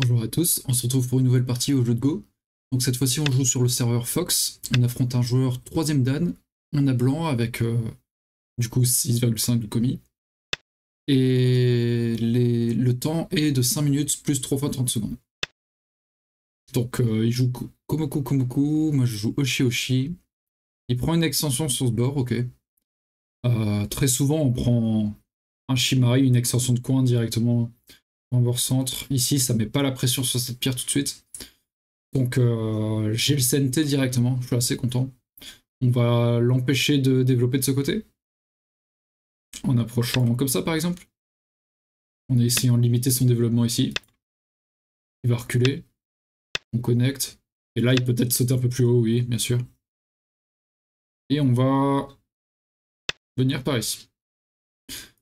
Bonjour à tous, on se retrouve pour une nouvelle partie au jeu de Go. Donc cette fois-ci on joue sur le serveur Fox, on affronte un joueur 3ème dan, on a blanc avec du coup 6,5 de komi. Et le temps est de 5 minutes plus 3 fois 30 secondes. Donc il joue Komoku Komoku, moi je joue Oshi Oshi. Il prend une extension sur ce bord, ok. Très souvent on prend un Shimari, une extension de coin directement en bord centre. Ici ça met pas la pression sur cette pierre tout de suite. Donc j'ai le sente directement, je suis assez content. On va l'empêcher de développer de ce côté. En approchant comme ça par exemple. En essayant de limiter son développement ici. Il va reculer. On connecte. Et là il peut peut-être sauter un peu plus haut, oui bien sûr. Et on va venir par ici.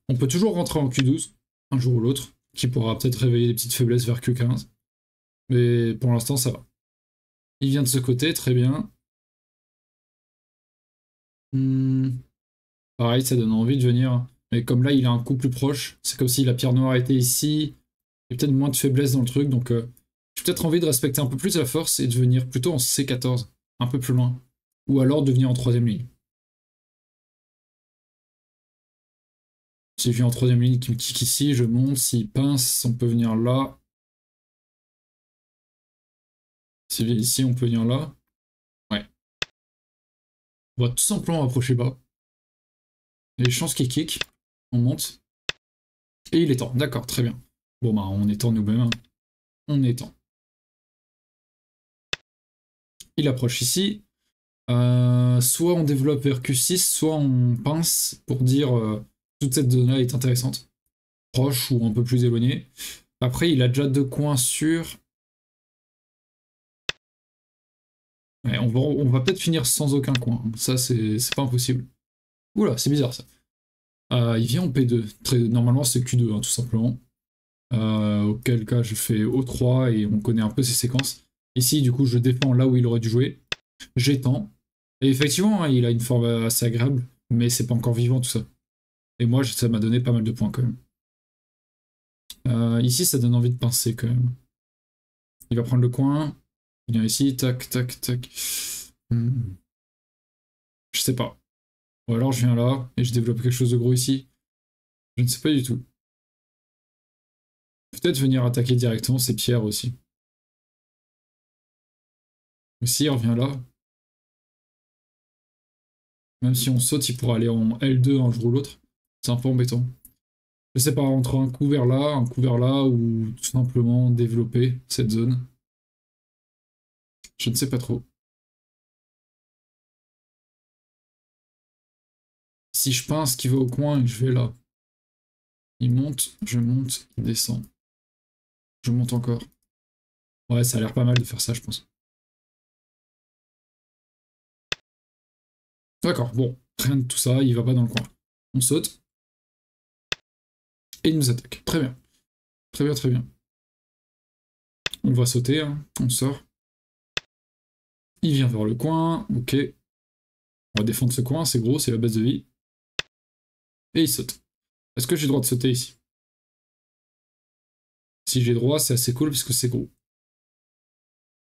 On peut toujours rentrer en Q12, un jour ou l'autre, qui pourra peut-être réveiller des petites faiblesses vers Q15. Mais pour l'instant ça va. Il vient de ce côté, très bien. Pareil, ça donne envie de venir. Mais comme là il a un coup plus proche, c'est comme si la pierre noire était ici. Il y a peut-être moins de faiblesse dans le truc, donc j'ai peut-être envie de respecter un peu plus la force et de venir plutôt en C14, un peu plus loin. Ou alors de venir en 3ème ligne. Si je viens en 3ème ligne qui me kick ici, je monte. S'il pince, on peut venir là. S'il vient ici, on peut venir là. Ouais. On va tout simplement approcher bas. Les chances qu'il kick. On monte. Et il étend. D'accord, très bien. Bon, bah, on étend nous-mêmes. Hein. On étend. Il approche ici. Soit on développe vers Q6, soit on pince pour dire... toute cette zone-là est intéressante, proche ou un peu plus éloignée. Après, il a déjà deux coins sûrs. Ouais, on va peut-être finir sans aucun coin. Ça, c'est pas impossible. Oula, c'est bizarre ça. Il vient en P2. Normalement, c'est Q2, hein, tout simplement. Auquel cas, je fais O3 et on connaît un peu ses séquences. Ici, du coup, je défends là où il aurait dû jouer. J'étends. Et effectivement, hein, il a une forme assez agréable, mais c'est pas encore vivant tout ça. Et moi, ça m'a donné pas mal de points quand même. Ici, ça donne envie de pincer quand même. Il va prendre le coin. Il vient ici, tac, tac, tac. Je sais pas. Ou alors je viens là et je développe quelque chose de gros ici. Je ne sais pas du tout. Peut-être venir attaquer directement ces pierres aussi. Mais s'il revient là. Même si on saute, il pourra aller en L2 un jour ou l'autre. C'est un peu embêtant. Je sais pas, entre un coup vers là, ou tout simplement développer cette zone. Je ne sais pas trop. Si je pince qu'il va au coin et que je vais là. Il monte, il descend. Je monte encore. Ouais, ça a l'air pas mal de faire ça, je pense. D'accord, bon, rien de tout ça, il va pas dans le coin. On saute. Et il nous attaque. Très bien. Très bien, très bien. On va sauter, hein. On sort. Il vient vers le coin, ok. On va défendre ce coin, c'est gros, c'est la base de vie. Et il saute. Est-ce que j'ai le droit de sauter ici? Si j'ai le droit, c'est assez cool parce que c'est gros.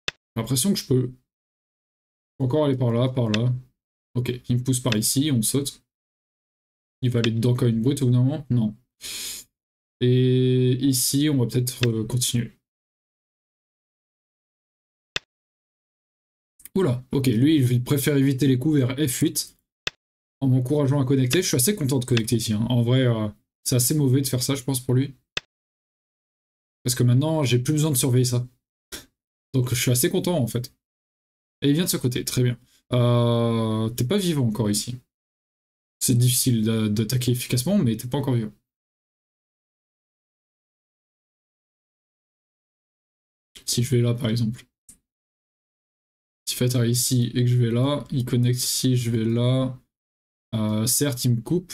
J'ai l'impression que je peux encore aller par là. Ok, il me pousse par ici, on saute. Il va aller dedans comme une brute au bout d'un moment? Non. Et ici, on va peut-être continuer. Oula, ok, lui, il préfère éviter les coups vers F8 en m'encourageant à connecter. Je suis assez content de connecter ici. Hein. En vrai, c'est assez mauvais de faire ça, je pense, pour lui. Parce que maintenant, j'ai plus besoin de surveiller ça. Donc, je suis assez content, en fait. Et il vient de ce côté, très bien. T'es pas vivant encore ici. C'est difficile d'attaquer efficacement, mais t'es pas encore vivant. Si je vais là, par exemple. Si je fais ici et que je vais là, il connecte ici, je vais là. Certes, il me coupe,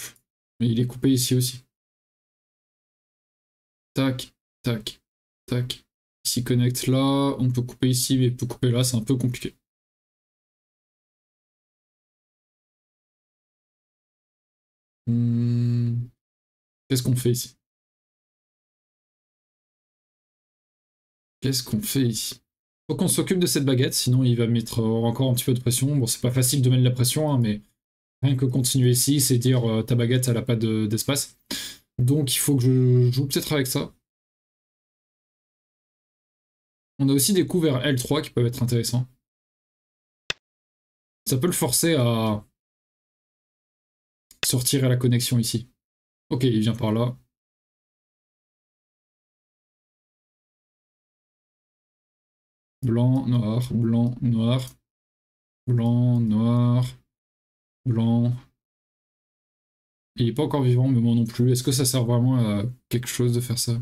mais il est coupé ici aussi. Tac, tac, tac. S'il connecte là, on peut couper ici, mais il peut couper là, c'est un peu compliqué. Qu'est-ce qu'on fait ici? Qu'est-ce qu'on fait ici? Faut qu'on s'occupe de cette baguette, sinon il va mettre encore un petit peu de pression. Bon, c'est pas facile de mettre de la pression, hein, mais rien que continuer ici, c'est dire ta baguette, elle a pas d'espace. Donc il faut que je joue peut-être avec ça. On a aussi des coups vers L3 qui peuvent être intéressants. Ça peut le forcer à sortir à la connexion ici. Ok, il vient par là. Blanc, noir, blanc, noir, blanc, noir, blanc. Il n'est pas encore vivant, mais moi non plus. Est-ce que ça sert vraiment à quelque chose de faire ça?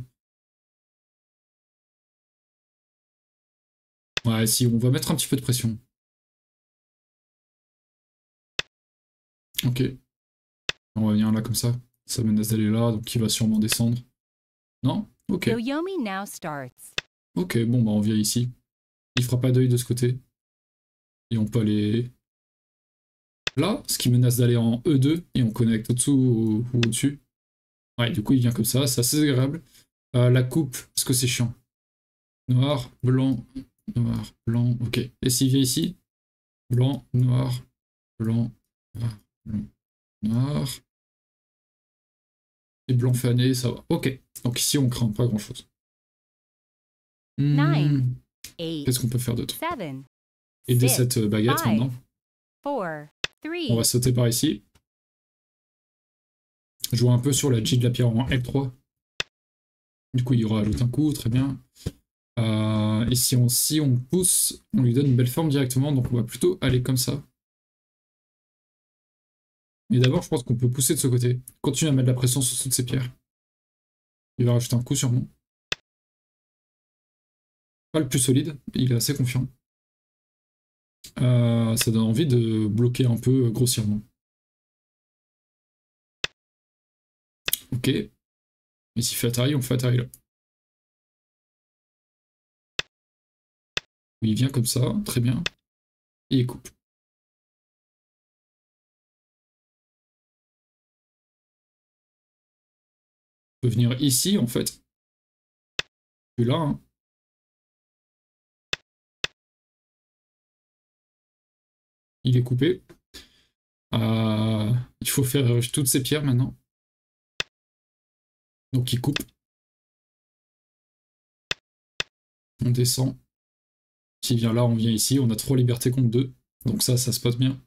Ouais, si, on va mettre un petit peu de pression. Ok. On va venir là comme ça. Ça menace d'aller là, donc il va sûrement descendre. Non? Ok. Ok, bon, bah on vient ici. Il fera pas d'œil de ce côté. Et on peut aller là, ce qui menace d'aller en E2, et on connecte au-dessous ou au-dessus. Ouais, du coup il vient comme ça, c'est assez agréable. La coupe, parce que c'est chiant. Noir, blanc, ok. Et s'il vient ici, blanc, noir, blanc, noir, blanc, noir. Et blanc fané, ça va. Ok, donc ici on craint pas grand chose. Qu'est-ce qu'on peut faire d'autre? Et dès cette baguette maintenant. On va sauter par ici. Jouer un peu sur la J de la pierre en F3. Du coup, il rajoute un coup, très bien. Et si on pousse, on lui donne une belle forme directement, donc on va plutôt aller comme ça. Mais d'abord, je pense qu'on peut pousser de ce côté. Continue à mettre de la pression sur toutes ces pierres. Il va rajouter un coup sûrement. Pas le plus solide, il est assez confiant. Ça donne envie de bloquer un peu grossièrement. Ok. Mais s'il fait Atari, on fait Atari là. Il vient comme ça, très bien. Et il coupe. On peut venir ici en fait. Puis là, hein. Il est coupé. Il faut faire toutes ces pierres maintenant. Donc il coupe. On descend. S'il vient là, on vient ici. On a 3 libertés contre 2. Donc ça se passe bien.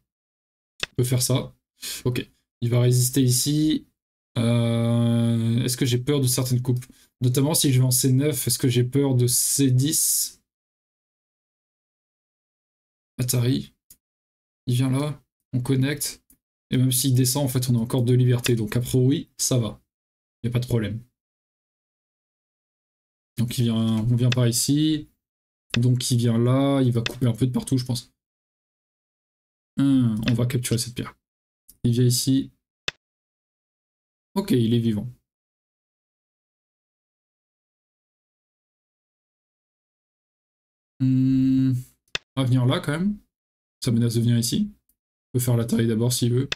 On peut faire ça. Ok. Il va résister ici. Est-ce que j'ai peur de certaines coupes? Notamment si je vais en C9, est-ce que j'ai peur de C10? Atari. Il vient là, on connecte, et même s'il descend, en fait, on a encore 2 libertés, donc a priori, ça va. Il n'y a pas de problème. Donc on vient par ici, donc il vient là, il va couper un peu de partout, je pense. On va capturer cette pierre. Il vient ici. Ok, il est vivant. On va venir là, quand même. Ça menace de venir ici. On peut faire la taille d'abord s'il veut.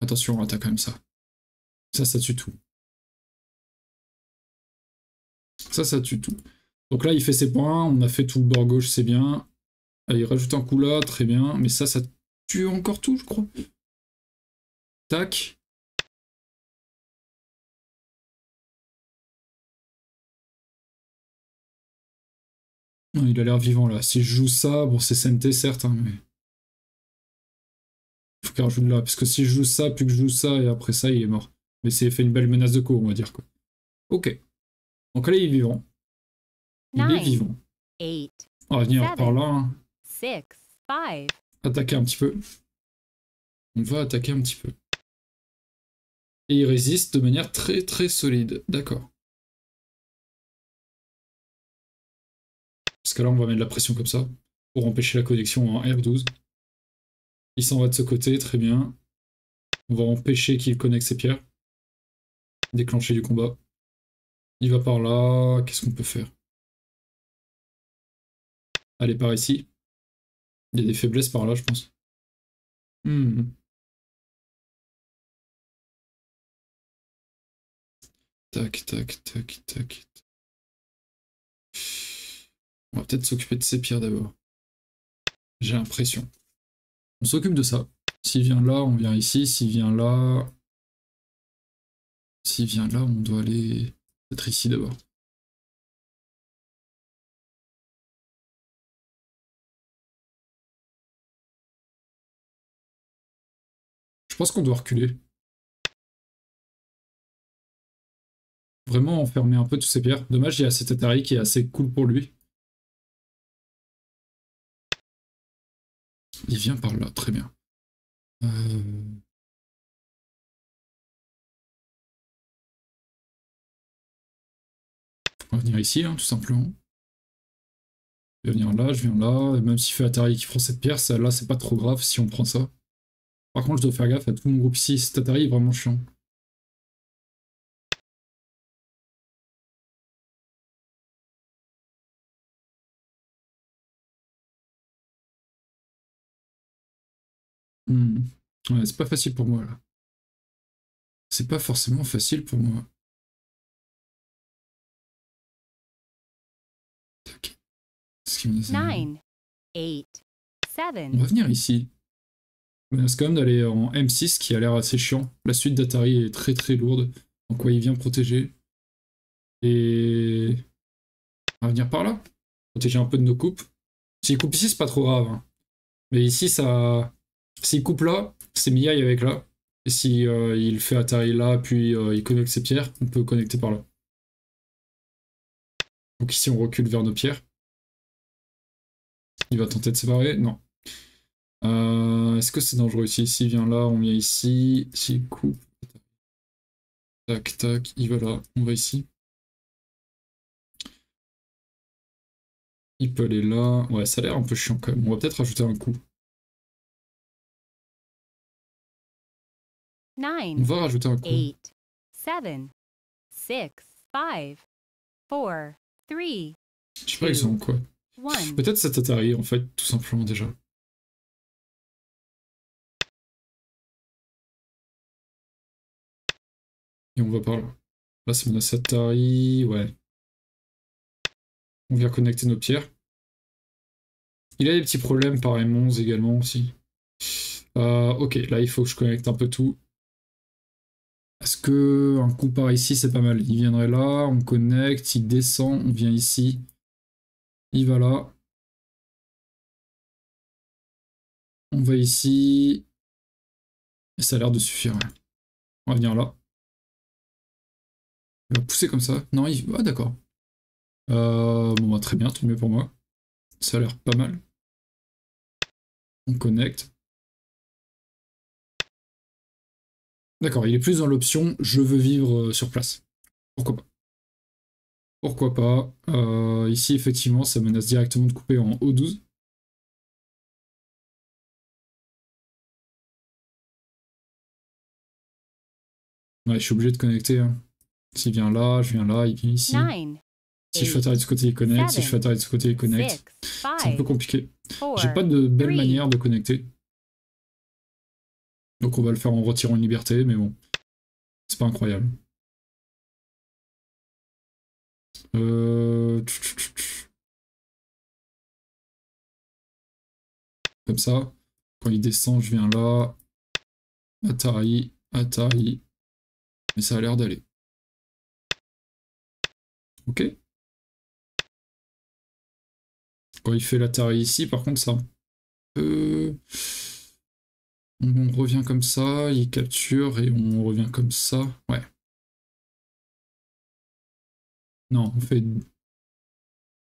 Attention, on attaque quand même ça. Ça tue tout. Ça tue tout. Donc là, il fait ses points. On a fait tout le bord gauche, c'est bien. Allez, il rajoute un coup là, très bien. Mais ça tue encore tout, je crois. Tac. Non, il a l'air vivant là. Si je joue ça, bon c'est sente certes, hein, mais... Faut qu'il rajoute là, parce que si je joue ça, puis que je joue ça, et après ça, il est mort. Mais c'est fait une belle menace de coup, on va dire quoi. Ok. Donc là, il est vivant. Il est vivant. On va venir par là. Hein. Attaquer un petit peu. On va attaquer un petit peu. Et il résiste de manière très très solide. D'accord. Parce que là, on va mettre de la pression comme ça, pour empêcher la connexion en R12. Il s'en va de ce côté, très bien. On va empêcher qu'il connecte ses pierres. Déclencher du combat. Il va par là, qu'est-ce qu'on peut faire? Allez, par ici. Il y a des faiblesses par là, je pense. Tac, tac, tac, tac. On va peut-être s'occuper de ces pierres d'abord. J'ai l'impression. On s'occupe de ça. S'il vient là, on vient ici. S'il vient là... S'il vient là, on doit aller... Peut-être ici d'abord. Je pense qu'on doit reculer. Vraiment enfermer un peu tous ces pierres. Dommage, il y a cet Atari qui est assez cool pour lui. Il vient par là, très bien. On va venir ici, hein, tout simplement. Je vais venir là, je viens là. Et même s'il fait Atari qui prend cette pierre, celle-là, c'est pas trop grave si on prend ça. Par contre, je dois faire gaffe à tout mon groupe ici. Cet Atari est vraiment chiant. Ouais, c'est pas facile pour moi là. C'est pas forcément facile pour moi. Tac. On va venir ici. On menace quand même d'aller en M6 qui a l'air assez chiant. La suite d'Atari est très très lourde. En quoi il vient protéger. Et... On va venir par là. Protéger un peu de nos coupes. S'il coupe ici, c'est pas trop grave. Hein. Mais ici, ça... S'il coupe là, c'est Miyaï avec là. Et si il fait Atari là, puis il connecte ses pierres, on peut connecter par là. Donc ici on recule vers nos pierres. Il va tenter de séparer, non. Est-ce que c'est dangereux ici? S'il vient là, on vient ici. S'il coupe... Tac, tac, il va là, on va ici. Il peut aller là. Ouais, ça a l'air un peu chiant quand même. On va peut-être rajouter un coup. On va rajouter un coup. 8, 7, 6, 5, 4, 3, je sais pas exactement quoi. Peut-être cet Atari en fait, tout simplement déjà. Et on va par là. Là c'est mon Atari, ouais. On vient connecter nos pierres. Il a des petits problèmes par M11 également aussi. Ok, là il faut que je connecte un peu tout. Est-ce que un coup par ici c'est pas mal? Il viendrait là, on connecte, il descend, on vient ici, il va là, on va ici, et ça a l'air de suffire. On va venir là, il va pousser comme ça. Non, il va, ah, d'accord. Bon, bah, très bien, tant mieux pour moi. Ça a l'air pas mal. On connecte. D'accord, il est plus dans l'option « Je veux vivre sur place ». Pourquoi pas. Pourquoi pas. Ici, effectivement, ça menace directement de couper en O12. Ouais, je suis obligé de connecter. Hein. S'il vient là, je viens là, il vient ici. 9, si je fais Atari de ce côté, il connecte. 7, si je fais Atari de ce côté, il connecte. C'est un peu compliqué. J'ai pas de belle manière de connecter. Donc on va le faire en retirant une liberté, mais bon, c'est pas incroyable. Comme ça, quand il descend, je viens là. Atari, Atari. Mais ça a l'air d'aller. Ok. Quand il fait l'Atari ici, par contre, ça... On revient comme ça, il capture et on revient comme ça. Ouais. Non, on fait...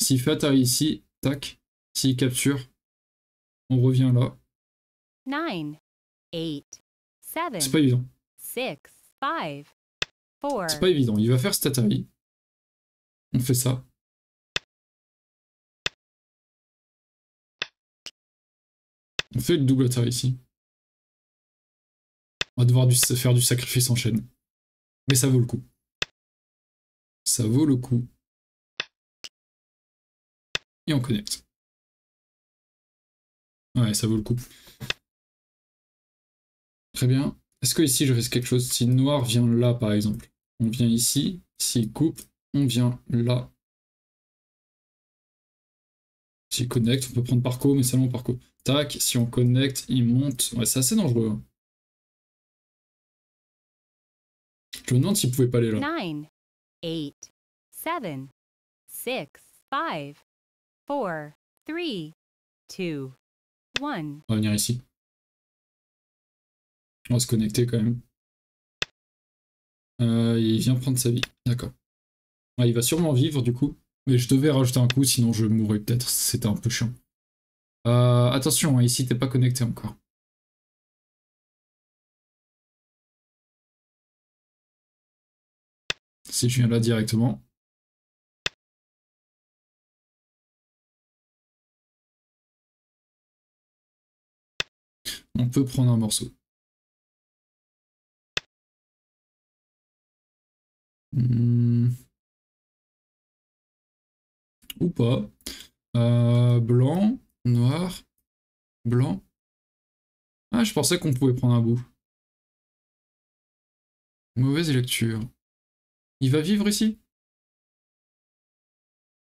S'il fait Atari ici, tac. S'il capture, on revient là. 9, 8, 7, c'est pas évident. 6, 5, 4. C'est pas évident, il va faire cet Atari. On fait ça. On fait le double Atari ici. On va devoir faire du sacrifice en chaîne. Mais ça vaut le coup. Ça vaut le coup. Et on connecte. Ouais, ça vaut le coup. Très bien. Est-ce que ici je risque quelque chose? Si noir vient là par exemple, On vient ici. S'il coupe, on vient là. S'il connecte, on peut prendre parco, mais seulement parco. Tac, si on connecte, il monte. Ouais, c'est assez dangereux. Je me demande s'il pouvait pas aller là. 9, 8, 7, 6, 5, 4, 3, 2, 1. On va venir ici. On va se connecter quand même. Il vient prendre sa vie. D'accord. Ouais, il va sûrement vivre du coup. Mais je devais rajouter un coup, sinon je mourrais peut-être. C'était un peu chiant. Attention, ici t'es pas connecté encore. Si je viens là directement. On peut prendre un morceau. Ou pas. Blanc, noir, blanc. Ah, je pensais qu'on pouvait prendre un bout. Mauvaise lecture. Il va vivre ici.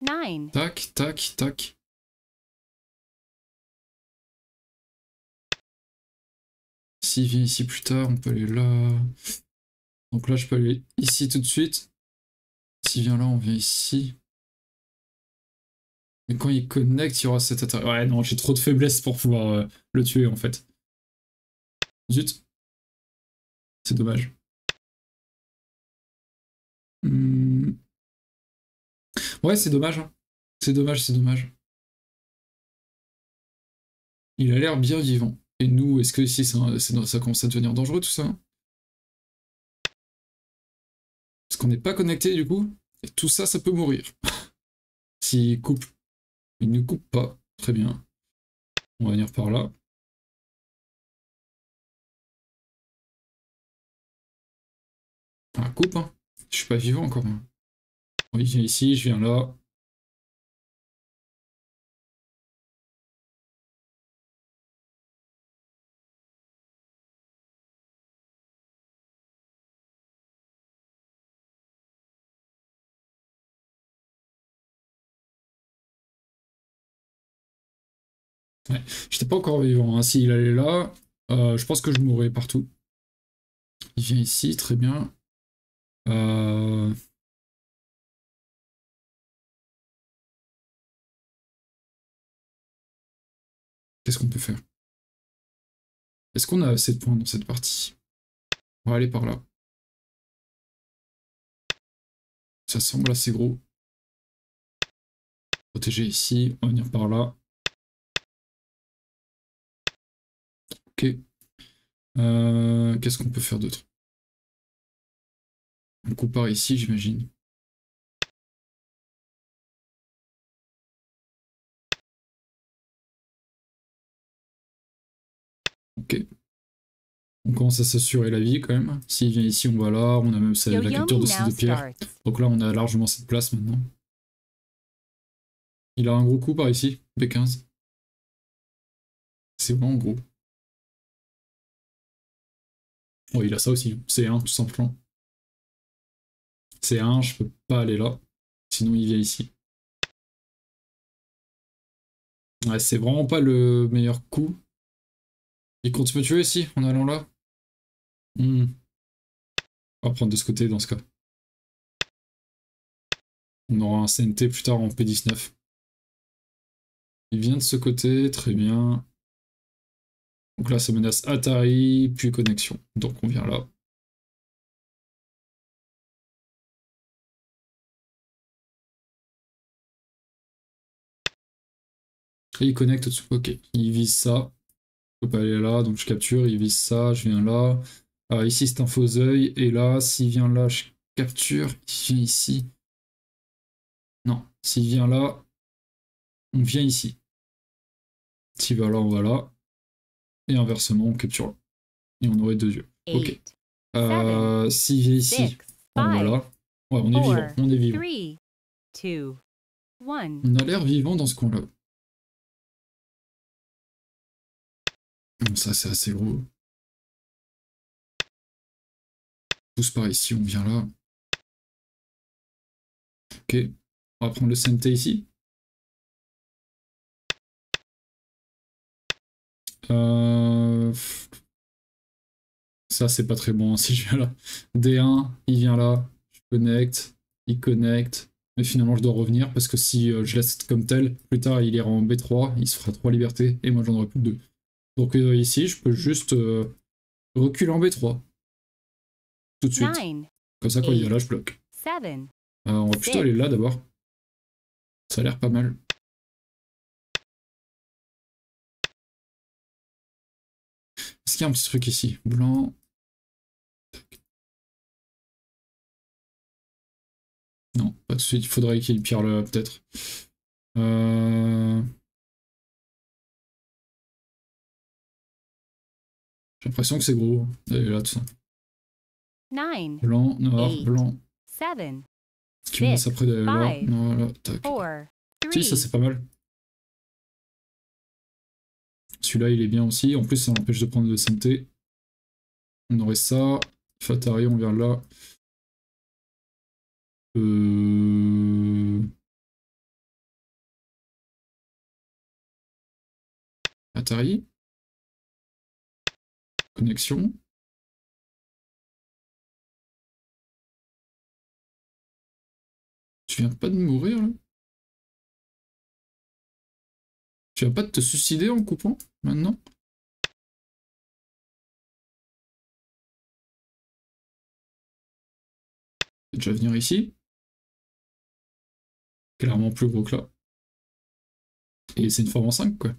Nine. Tac, tac, tac. S'il vient ici plus tard, on peut aller là. Donc là, je peux aller ici tout de suite. S'il vient là, on vient ici. Mais quand il connecte, il y aura cette Atari. Ouais, non, j'ai trop de faiblesse pour pouvoir le tuer, en fait. Zut. C'est dommage. Ouais, c'est dommage. Hein. C'est dommage, c'est dommage. Il a l'air bien vivant. Et nous, est-ce que ici, ça commence à devenir dangereux, tout ça hein? Parce qu'on n'est pas connecté, du coup. Et tout ça, ça peut mourir. S'il coupe. Il ne coupe pas. Très bien. On va venir par là. Ah, coupe, hein. Je suis pas vivant encore. Bon, il vient ici, je viens là. Ouais. J'étais pas encore vivant, hein. S'il allait là, je pense que je mourrais partout. Il vient ici, très bien. Qu'est-ce qu'on peut faire? Est-ce qu'on a assez de points dans cette partie? On va aller par là. Ça semble assez gros. Protéger ici, on va venir par là. Ok. Qu'est-ce qu'on peut faire d'autre? On coupe par ici, j'imagine. Ok. On commence à s'assurer la vie quand même. S'il vient ici, on va là. On a même la capture de ces deux pierres. Donc là, on a largement cette place maintenant. Il a un gros coup par ici, B15. C'est vraiment gros. Oh, il a ça aussi, C1 tout simplement. C1, je peux pas aller là, sinon il vient ici. Ouais, c'est vraiment pas le meilleur coup. Il compte me tuer ici, en allant là. On va prendre de ce côté dans ce cas. On aura un sente plus tard en P19. Il vient de ce côté, très bien. Donc là, ça menace Atari, puis connexion. Donc on vient là. Et il connecte au-dessus. Ok, il vise ça. Je peux pas aller là, donc je capture, il vise ça, je viens là. Ici, c'est un faux œil. Et là, s'il vient là, je capture. Il vient ici. Non, s'il vient là, on vient ici. S'il va là, on va là. Et inversement, on capture là. Et on aurait deux yeux. Ok. S'il vient ici, on va là. Ouais, on est vivant. On est vivant. 3, 2, 1. On a l'air vivant dans ce coin-là. Ça, c'est assez gros. On pousse par ici, on vient là. Ok, on va prendre le sente ici. Ça c'est pas très bon, si je viens là. D1, il vient là, je connecte, il connecte, mais finalement je dois revenir parce que si je laisse comme tel, plus tard il ira en B3, il se fera 3 libertés et moi j'en aurai plus que 2. Donc ici je peux juste reculer en B3, tout de suite. Comme ça quand il y a là je bloque. On va plutôt aller là d'abord, ça a l'air pas mal. Est-ce qu'il y a un petit truc ici? Blanc. Non, pas de suite. Il faudrait qu'il pire là, peut-être. J'ai l'impression que c'est gros. Allez, là, tout ça. Blanc, noir, blanc. Est-ce qu'il me laisse après d'aller là? Non, là, tac. Si, ça c'est pas mal. Celui-là il est bien aussi, en plus ça m'empêche de prendre le sente. On aurait ça, Fatari on vient là. Atari. Connexion. Tu viens pas de mourir là? Tu vas pas te suicider en coupant maintenant? Je vais déjà venir ici. Clairement plus gros que là. Et c'est une forme en 5 quoi.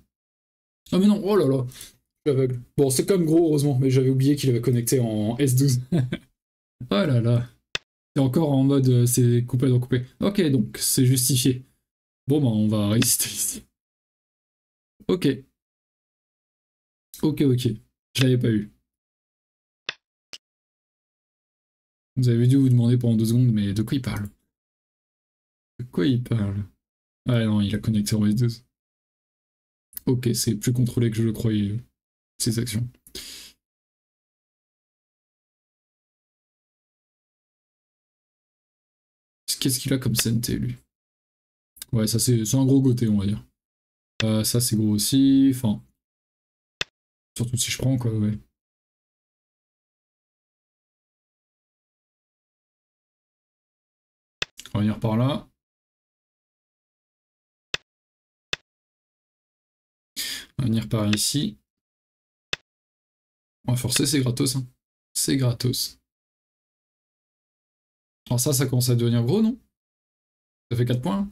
Ah mais non, oh là là, je suis aveugle. Bon c'est quand même gros heureusement, mais j'avais oublié qu'il avait connecté en S12. Oh là là. C'est encore en mode c'est coupé dans coupé. Ok donc c'est justifié. Bon bah on va résister ici. Ok. Ok. Je l'avais pas eu. Vous avez dû vous demander pendant 2 secondes, mais de quoi il parle? De quoi il parle? Ah non, il a connecté en S12. Ok, c'est plus contrôlé que je le croyais, ses actions. Qu'est-ce qu'il a comme sente, lui? Ouais, ça c'est un gros goté, on va dire. Ça c'est gros aussi, enfin... Surtout si je prends quoi, ouais. On va venir par là. On va venir par ici. On va forcer, c'est gratos. Hein. C'est gratos. Alors ça commence à devenir gros, non? Ça fait 4 points.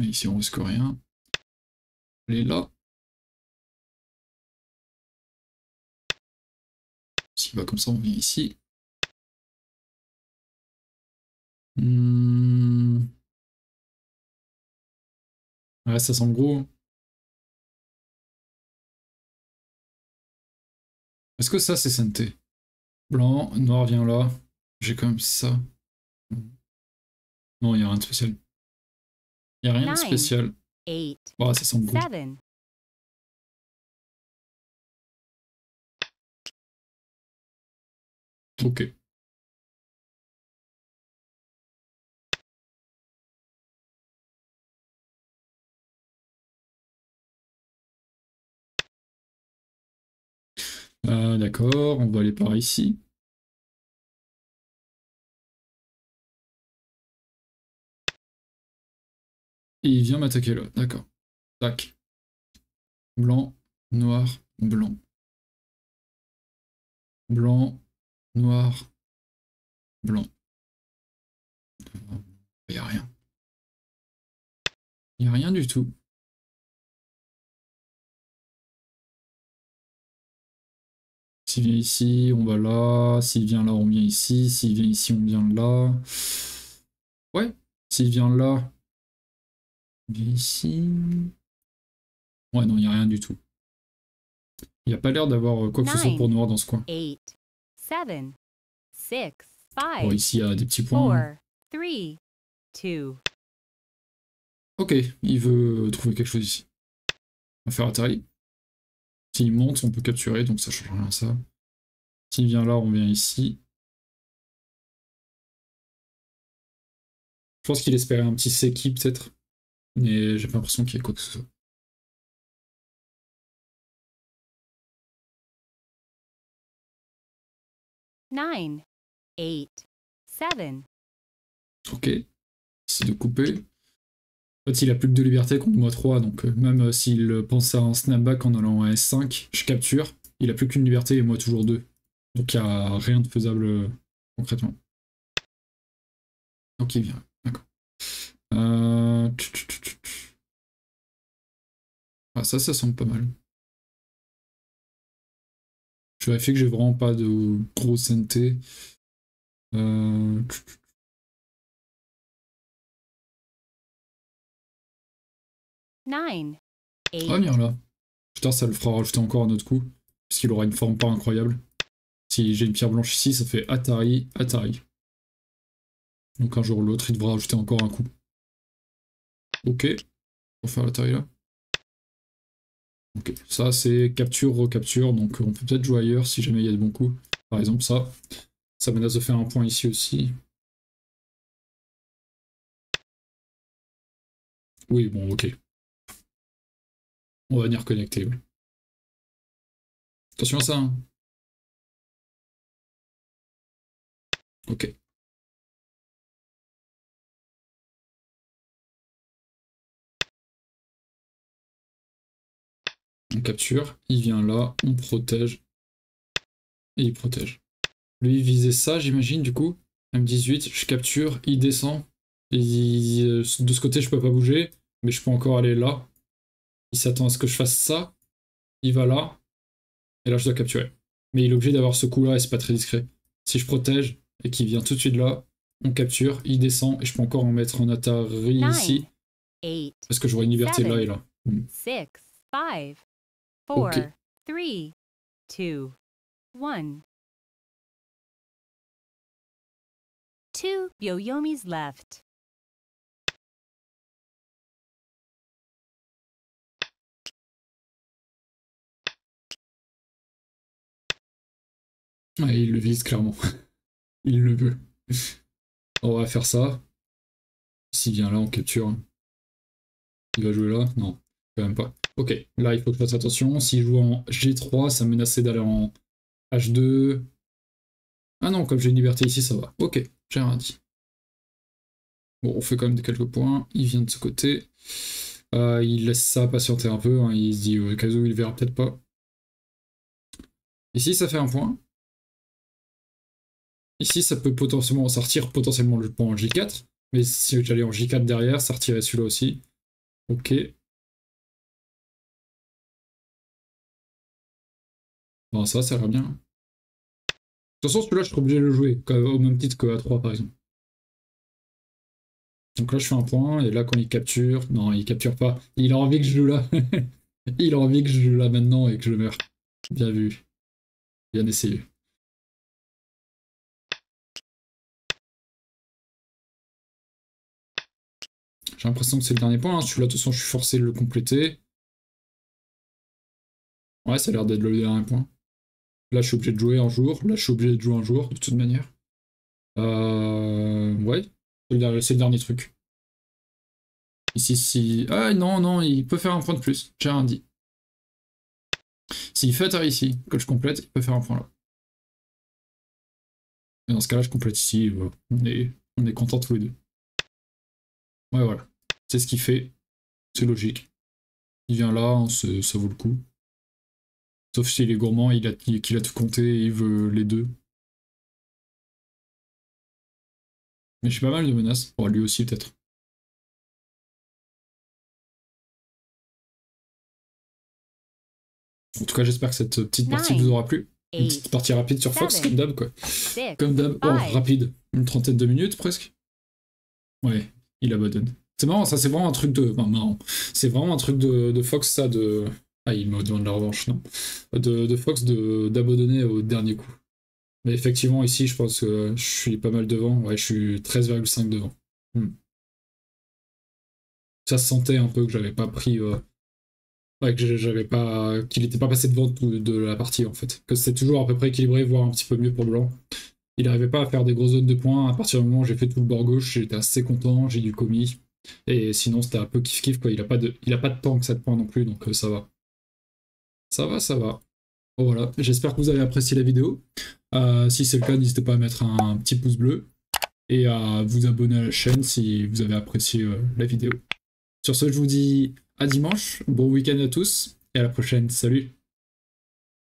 Ici on risque rien. Allez là. S'il va comme ça on vient ici. Ouais ça semble gros. Est-ce que ça c'est sente? Blanc, noir vient là. J'ai quand même ça. Non il n'y a rien de spécial. Il n'y a rien de spécial. Oh, ça semble gros. Ok. D'accord, on va aller par ici. Et il vient m'attaquer là, d'accord. Tac. Blanc, noir, blanc. Blanc, noir, blanc. Il n'y a rien. Il n'y a rien du tout. S'il vient ici, on va là. S'il vient là, on vient ici. S'il vient ici, on vient là. Ouais, s'il vient là... ici. Ouais, non, il n'y a rien du tout. Il n'y a pas l'air d'avoir quoi que ce soit pour noir dans ce coin. Bon, ici, il y a des petits points. Ok, il veut trouver quelque chose ici. On va faire Atari. S'il monte, on peut capturer, donc ça change rien à ça. S'il vient là, on vient ici. Je pense qu'il espérait un petit seki peut-être, mais j'ai pas l'impression qu'il y ait quoi que ce soit. Nine, eight, seven. Ok, c'est de couper. En fait, il a plus que 2 libertés contre moi 3, donc même s'il pense à un snapback en allant à S5, je capture, il a plus qu'une liberté et moi toujours 2. Donc il n'y a rien de faisable concrètement. Donc il vient, d'accord. Ah ça semble pas mal. Je vérifie que j'ai vraiment pas de gros sente. On va venir là. Putain, ça le fera rajouter encore à notre coup. Puisqu'il aura une forme pas incroyable. Si j'ai une pierre blanche ici, ça fait Atari, Atari. Donc un jour ou l'autre, il devra rajouter encore un coup. Ok. On va faire l'Atari là. Ok. Ça, c'est capture, recapture. Donc on peut peut-être jouer ailleurs si jamais il y a de bons coups. Par exemple, ça. Ça menace de faire un point ici aussi. Oui, bon, ok. On va venir connecter. Attention à ça. Hein. Ok. On capture, il vient là, on protège. Et il protège. Lui, il visait ça, j'imagine, du coup. M18, je capture, il descend. Et de ce côté, je peux pas bouger, mais je peux encore aller là. Il s'attend à ce que je fasse ça, il va là, et là je dois capturer. Mais il est obligé d'avoir ce coup là et c'est pas très discret. Si je protège et qu'il vient tout de suite là, on capture, il descend et je peux encore en mettre en Atari ici. Parce que j'aurai une liberté là et là. Two Byoyomi's left. Ouais, il le vise clairement. Il le veut. On va faire ça. S'il vient là, on capture. Il va jouer là? Non, quand même pas. Ok, là il faut que je fasse attention. S'il joue en G3, ça menaçait d'aller en H2. Ah non, comme j'ai une liberté ici, ça va. Ok, j'ai rien dit. Bon, on fait quand même quelques points. Il vient de ce côté. Il laisse ça patienter un peu. Hein. Il se dit au cas où il le verra peut-être pas. Ici, ça fait un point. Ici, ça peut potentiellement, ça retire potentiellement le point en J4, mais si j'allais en J4 derrière, ça retirait celui-là aussi. Ok. Bon, ça va bien. De toute façon, celui-là, je serais obligé de le jouer, au même titre que A3, par exemple. Donc là, je fais un point, et là, quand il capture... Non, il capture pas. Il a envie que je joue là. Il a envie que je joue là maintenant et que je meurs. Bien vu. Bien essayé. J'ai l'impression que c'est le dernier point, hein. Celui-là, de toute façon, je suis forcé de le compléter. Ouais, ça a l'air d'être le dernier point. Là, je suis obligé de jouer un jour. Là, je suis obligé de jouer un jour, de toute manière. Ouais, c'est le dernier truc. Ici, si... Ah non, non, il peut faire un point de plus. J'ai rien dit. S'il fait Atari ici, que je complète, il peut faire un point là. Et dans ce cas-là, je complète ici. Voilà. On est contents tous les deux. Ouais, voilà. C'est ce qu'il fait. C'est logique. Il vient là, hein, ça vaut le coup. Sauf s'il est gourmand, qu'il a tout compté et il veut les deux. Mais j'ai pas mal de menaces. Bon, lui aussi, peut-être. En tout cas, j'espère que cette petite partie vous aura plu. Une petite partie rapide sur Fox, comme d'hab, quoi. Comme d'hab, oh, rapide. Une trentaine de minutes, presque. Ouais. Il abandonne. C'est marrant, ça c'est vraiment un truc de... Enfin, marrant. C'est vraiment un truc de Fox, ça, de... Ah, il me demande la revanche, non. De Fox d'abandonner au dernier coup. Mais effectivement, ici, je pense que je suis pas mal devant. Ouais, je suis 13,5 devant. Ça se sentait un peu que j'avais pas pris Ouais, que j'avais pas, qu'il n'était pas passé devant de la partie en fait. Que c'est toujours à peu près équilibré, voire un petit peu mieux pour blanc. Il n'arrivait pas à faire des grosses zones de points. À partir du moment où j'ai fait tout le bord gauche, j'étais assez content, j'ai du komi. Et sinon c'était un peu kiff-kiff quoi, il a pas de tank 7 points non plus, donc ça va. Ça va. Bon voilà, j'espère que vous avez apprécié la vidéo. Si c'est le cas, n'hésitez pas à mettre un petit pouce bleu et à vous abonner à la chaîne si vous avez apprécié la vidéo. Sur ce, je vous dis à dimanche, bon week-end à tous et à la prochaine, salut!